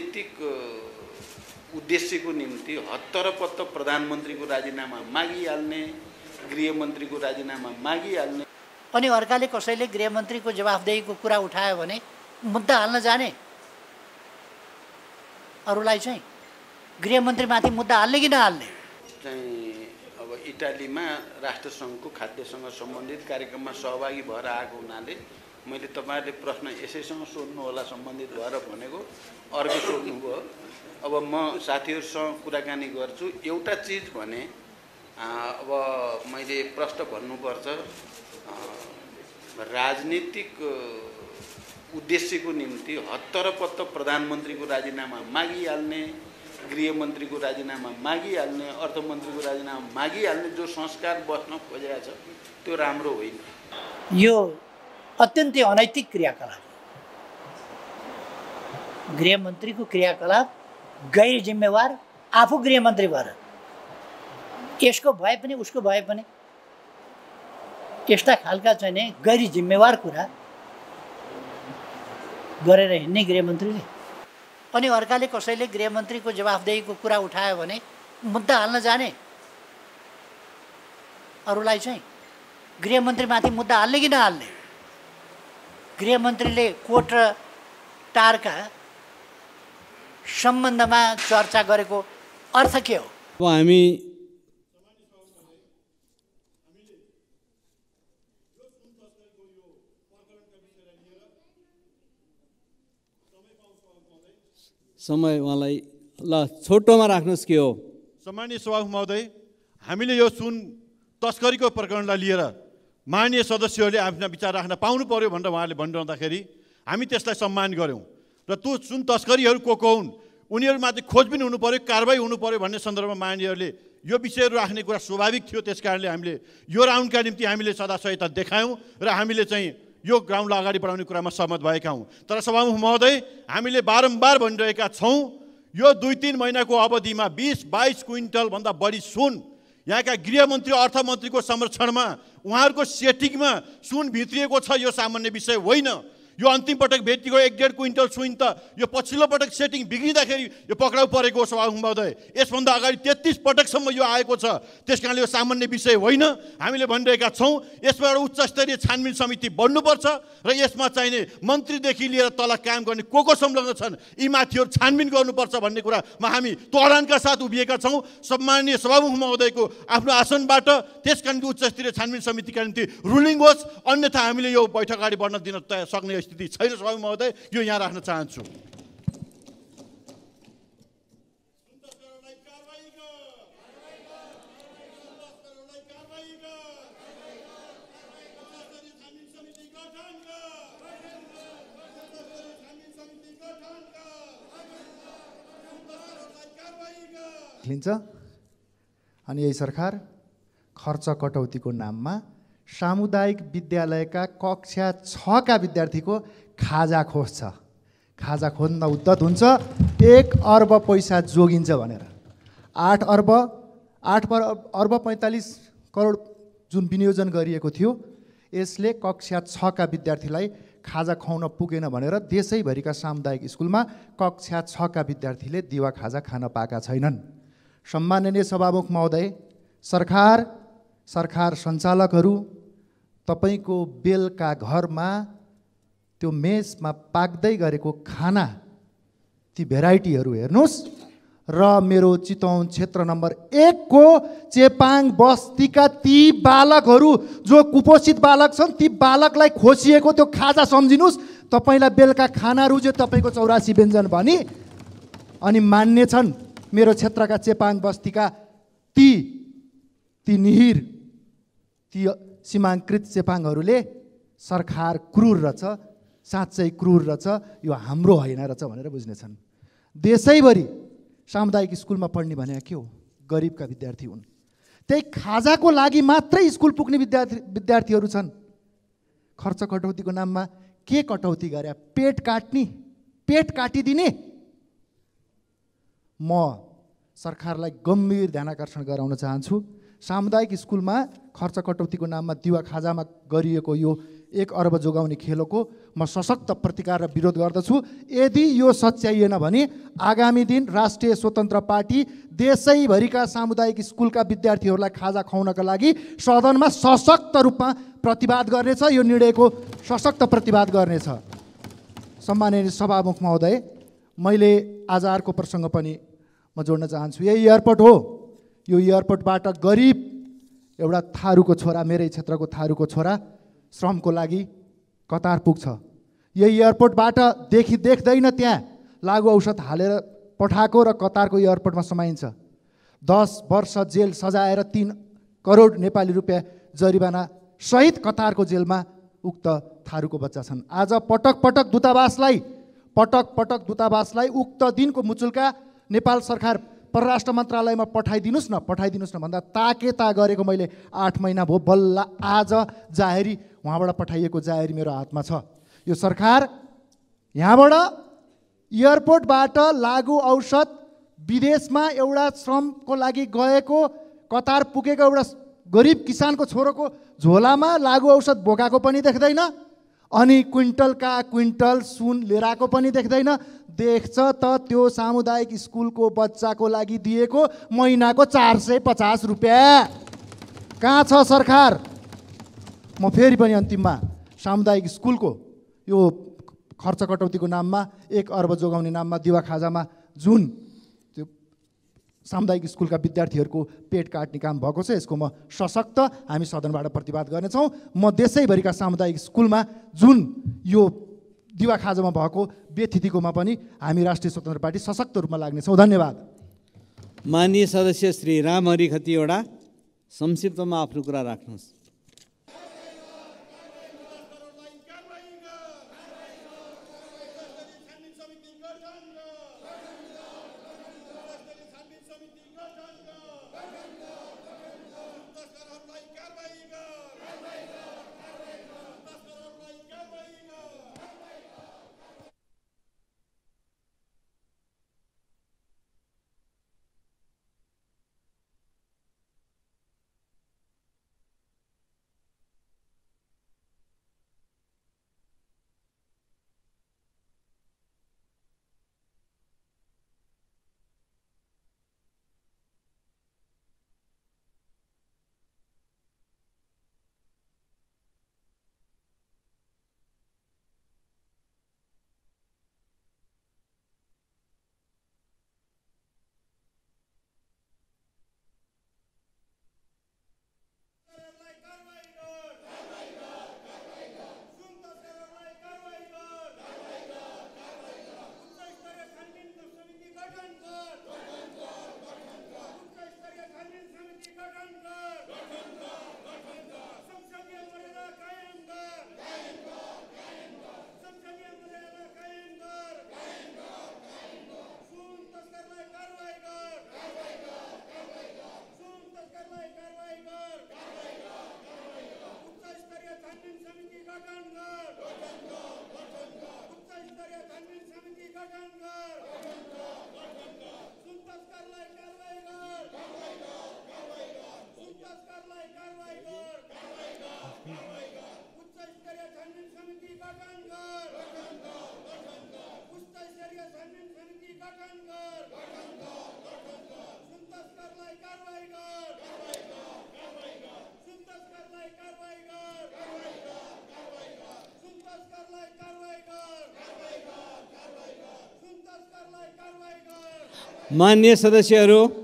राजनीतिक उद्देश्य को निम्ति हत्तरपत्त प्रधानमंत्री को राजीनामा मागिहाल्ने, गृहमंत्री को राजीनामा मागिहाल्ने अनि अर्काले कसैले गृहमंत्री को जवाफदेहीको कुरा उठायो भने मुद्दा हाल्न जाने, अरुलाई चाहिँ गृहमन्त्रीमाथि मुद्दा हाल्ने कि नहाल्ने। अब इटालीमा राष्ट्रसङ्घको खाद्यसँग सम्बन्धित कार्यक्रममा सहभागी भएर आएको हुनाले मैले तपाईहरुले प्रश्न यसैसँग सोध्नु होला सम्बन्धित भएर भनेको, अर्को सोध्नुभयो। अब म साथीहरुसँग कुराकानी गर्छु, एउटा चीज भने अब मैले प्रश्न भन्नुपर्छ राजनीतिक उद्देश्य को निम्ति हत्तरपत्त प्रधानमंत्री को राजीनामा मागिहाल्ने, गृहमंत्री को राजीनामा मागिहाल्ने, अर्थमंत्री को राजीनामा मागिहाल्ने जो संस्कार बस्न खोजेको छ त्यो राम्रो होइन। यो अत्यन्तै अनैतिक क्रियाकलाप, गृहमंत्री को क्रियाकलाप गैर जिम्मेवार, आफू गृहमंत्री भएर यसको भए पनि उसको भए पनि त्यस्ता खालका चाहिँ गैर जिम्मेवार कुरा गरेर हिँड्ने गृहमन्त्रीले अनि अर्काले कसैले गृहमन्त्रीको जवाफदेहीको कुरा उठायो भने मुद्दा हाल्न जाने, अरूलाई चाहिँ गृहमन्त्रीमाथि मुद्दा हाल्ने कि नहाल्ने। गृहमन्त्रीले कोट र टारका सम्बन्धमा चर्चा गरेको अर्थ के हो? अब हामी समय उहाँलाई ल छोटोमा राख्नुहोस् के हो। सम्माननीय सभामुख महोदय, हामीले यो सुन तस्करीको प्रकरणलाई लिएर माननीय सदस्यहरूले आफ्ना विचार राख्न पाउनु पर्यो भनेर उहाँले भनिरहँदाखेरि हामी त्यसलाई सम्मान गऱ्यौँ र त्यो सुन तस्करीहरू को हुन्, उनीहरूमाथि खोजबिन हुनु पर्यो, कारबाही हुनु पर्यो भन्ने सन्दर्भमा माननीयहरूले यो विषयहरू राख्ने कुरा स्वाभाविक थियो। त्यसकारणले हामीले यो राउन्डका निम्ति हामीले सदा सहायता देखायौँ र हामीले चाहिँ यो ग्राउन्डलाई अगाडि बढाउने कुरामा सहमत भएका हौँ। तर सभामुख महोदय, हामीले बारम्बार भनिरहेका छौँ यो 2-3 महिनाको अवधिमा 20-22 क्विन्टलभन्दा बढी सुन यहाँका गृहमन्त्री अर्थमन्त्रीको संरक्षणमा उहाँहरूको सेटिङमा सुन भित्रिएको छ। यो सामान्य विषय होइन। यो अन्तिम पटक भेटिएको 1-1.5 क्विन्टल सुन त यो पछिल्लो पटक सेटिङ बिग्रिँदाखेरि यो पक्राउ परेको हो। सभामुख महोदय, यसभन्दा अगाडि 33 पटकसम्म यो आएको छ। त्यस कारणले यो सामान्य विषय होइन। हामीले भनिरहेका छौँ यसमा एउटा उच्चस्तरीय छानबिन समिति बन्नुपर्छ र यसमा चाहिने मन्त्रीदेखि लिएर तल काम गर्ने को संलग्न छन् यी माथिहरू छानबिन गर्नुपर्छ भन्ने कुरामा हामी तोडानका साथ उभिएका छौँ। सम्माननीय सभामुख महोदयको आफ्नो आसनबाट त्यसकारण उच्चस्तरीय छानबिन समितिका निम्ति रुलिङ होस्, अन्यथा हामीले यो बैठक अगाडि बढ्न दिन सक्ने स्थिति छैन। सभामुख महोदय, यो यहाँ राख्न चाहन्छु। लिन्छ अनि यही सरकार खर्च कटौतीको नाममा सामुदायिक विद्यालयका कक्षा 6 का विद्यार्थीको खाजा खोज्छ। खाजा खोज्न उद्यत हुन्छ 1 अर्ब पैसा जोगिन्छ भनेर। 8 अर्ब 45 करोड जुन विनियोजन गरिएको थियो यसले कक्षा 6 का विद्यार्थीलाई खाजा खुवाउन पुगेन भनेर देशैभरिका सामुदायिक स्कुलमा कक्षा 6 का विद्यार्थीले दिवा खाजा खान पाएका छैनन्। सम्माननीय सभामुख महोदय, सरकार सञ्चालकहरू तपाईको बेलका घरमा त्यो मेसमा पाक्दै गरेको खाना ती भेराइटीहरू हेर्नुस् र मेरो चितौन क्षेत्र नम्बर 1 को चेपाङ बस्तीका ती बालकहरू जो कुपोषित बालक छन् ती बालकलाई खोसिएको त्यो खाजा सम्झिनुस्। तपाईलाई बेलका खाना रुजे तपाईको 84 व्यञ्जन भनी अनि मान्ने छन् मेरो क्षेत्रका चेपाङ बस्तीका ती निहिर ती सीमांकृत चेपाङहरूले सरकार क्रूर रहेछ, साँच्चै क्रूर रहेछ, यो हाम्रो होइन रहेछ भनेर बुझ्नेछन्। देशैभरि सामुदायिक स्कुलमा पढ्ने भनेको के हो? गरिबका विद्यार्थी हुन्। त्यही खाजाको लागि मात्रै स्कुल पुग्ने विद्यार्थीहरू छन्। खर्च कटौतीको नाममा के कटौती गरे? पेट काटिदिने। म सरकारलाई गम्भीर ध्यानाकर्षण गराउन चाहन्छु। सामुदायिक स्कुलमा खर्च कटौतीको नाममा दिवा खाजामा गरिएको यो 1 अर्ब जोगाउने खेलको म सशक्त प्रतिकार र विरोध गर्दछु। यदि यो सच्याइएन भने आगामी दिन राष्ट्रिय स्वतन्त्र पार्टी देशैभरिका सामुदायिक स्कुलका विद्यार्थीहरूलाई खाजा खुवाउनका लागि सदनमा सशक्त रूपमा प्रतिवाद गर्नेछ। यो निर्णयको सशक्त प्रतिवाद गर्नेछ। सम्माननीय सभामुख महोदय, मैले आज अर्को प्रसङ्ग पनि म जोड्न चाहन्छु। यही एयरपोर्ट हो। यो एयरपोर्टबाट गरिब एउटा थारूको छोरा, मेरै क्षेत्रको थारूको छोरा श्रमको लागि कतार पुग्छ। यही एयरपोर्टबाट देख्दैन त्यहाँ लागु औषध हालेर पठाएको र कतारको एयरपोर्टमा समाइन्छ। 10 वर्ष जेल सजाएर 3 करोड नेपाली रुपियाँ जरिवाना सहित कतारको जेलमा उक्त थारूको बच्चा छन्। आज पटक पटक दूतावासलाई उक्त दिनको मुचुल्का नेपाल सरकार परराष्ट्र मन्त्रालयमा पठाइदिनुस् न भन्दा ताकेता गरेको मैले 8 महिना भयो। बल्ल आज जाहेरी वहाँबाट पठाइएको जाहेरी मेरो हातमा छ। यो सरकार यहाँबाट एयरपोर्टबाट लागु औषध विदेशमा एउटा श्रमको लागि गएको कतार पुगेको एउटा गरिब किसानको छोरोको झोलामा लागु औषध बोकाएको पनि देख्दैन, अनि क्विन्टलका क्विन्टल सुन लिएर आएको पनि देख्दैन। देख्छ त त्यो सामुदायिक स्कुलको बच्चाको लागि दिएको महिनाको 450 रुपियाँ। कहाँ छ सरकार? म फेरि पनि अन्तिममा सामुदायिक स्कुलको यो खर्च कटौतीको नाममा 1 अर्ब जोगाउने नाममा दिवा खाजामा जुन त्यो सामुदायिक स्कुलका विद्यार्थीहरूको पेट काट्ने काम भएको छ, यसको म सशक्त हामी सदनबाट प्रतिवाद गर्नेछौँ। म देशैभरिका सामुदायिक स्कुलमा जुन यो दिवा खाजामा भएको व्यथितिकोमा पनि हामी राष्ट्रिय स्वतन्त्र पार्टी सशक्त रूपमा लाग्नेछौँ। धन्यवाद। माननीय सदस्य श्री रामहरि खतिवडा, संक्षिप्तमा आफ्नो कुरा राख्नुहोस्। मान्य सदस्यहरू